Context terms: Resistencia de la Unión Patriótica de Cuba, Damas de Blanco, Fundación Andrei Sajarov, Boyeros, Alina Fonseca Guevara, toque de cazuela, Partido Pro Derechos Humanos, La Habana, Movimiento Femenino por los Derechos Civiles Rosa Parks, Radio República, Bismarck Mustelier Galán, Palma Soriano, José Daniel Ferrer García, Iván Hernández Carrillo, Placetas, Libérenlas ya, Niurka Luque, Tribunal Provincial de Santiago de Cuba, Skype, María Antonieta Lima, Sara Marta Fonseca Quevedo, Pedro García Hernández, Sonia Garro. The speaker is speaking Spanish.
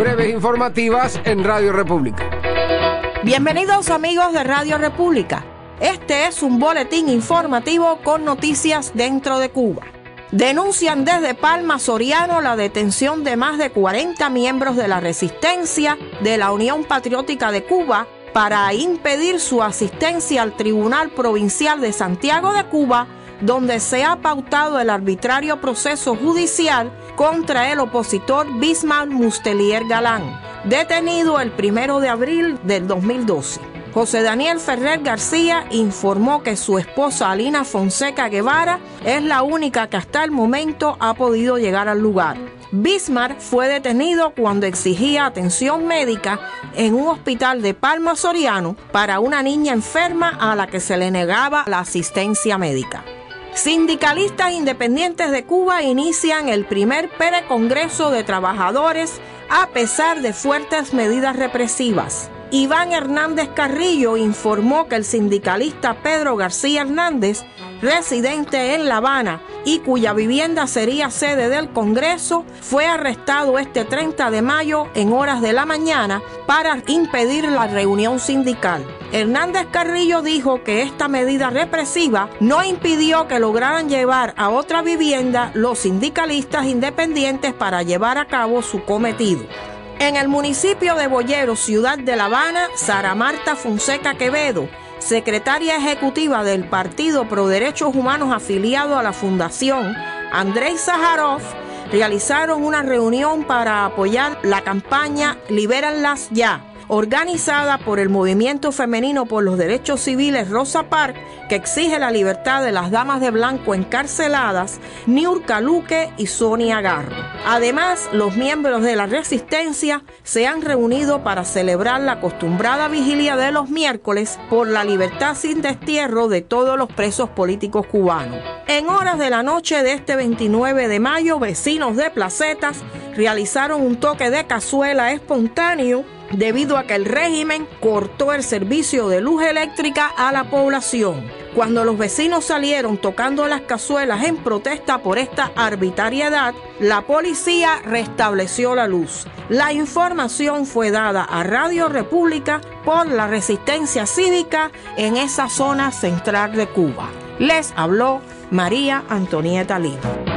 breves informativas en Radio República. Bienvenidos amigos de Radio República. Este es un boletín informativo con noticias dentro de Cuba. Denuncian desde Palma Soriano la detención de más de 40 miembros de la Resistencia de la Unión Patriótica de Cuba para impedir su asistencia al Tribunal Provincial de Santiago de Cuba, donde se ha pautado el arbitrario proceso judicial contra el opositor Bismarck Mustelier Galán, detenido el 1 de abril del 2012. José Daniel Ferrer García informó que su esposa Alina Fonseca Guevara es la única que hasta el momento ha podido llegar al lugar. Bismarck fue detenido cuando exigía atención médica en un hospital de Palma Soriano para una niña enferma a la que se le negaba la asistencia médica. Sindicalistas independientes de Cuba inician el primer Perecongreso de Trabajadores a pesar de fuertes medidas represivas. Iván Hernández Carrillo informó que el sindicalista Pedro García Hernández, residente en La Habana y cuya vivienda sería sede del Congreso, fue arrestado este 30 de mayo en horas de la mañana para impedir la reunión sindical. Hernández Carrillo dijo que esta medida represiva no impidió que lograran llevar a otra vivienda los sindicalistas independientes para llevar a cabo su cometido. En el municipio de Boyeros, ciudad de La Habana, Sara Marta Fonseca Quevedo, secretaria ejecutiva del Partido Pro Derechos Humanos afiliado a la Fundación Andrei Sajarov, realizaron una reunión para apoyar la campaña Libérenlas ya, organizada por el Movimiento Femenino por los Derechos Civiles Rosa Parks, que exige la libertad de las damas de blanco encarceladas, Niurka Luque y Sonia Garro. Además, los miembros de la Resistencia se han reunido para celebrar la acostumbrada vigilia de los miércoles por la libertad sin destierro de todos los presos políticos cubanos. En horas de la noche de este 29 de mayo, vecinos de Placetas realizaron un toque de cazuela espontáneo debido a que el régimen cortó el servicio de luz eléctrica a la población. Cuando los vecinos salieron tocando las cazuelas en protesta por esta arbitrariedad, la policía restableció la luz. La información fue dada a Radio República por la Resistencia Cívica en esa zona central de Cuba. Les habló María Antonieta Lima.